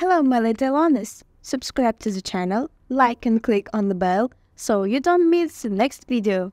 Hello, Melidelonis. Subscribe to the channel, like and click on the bell so you don't miss the next video.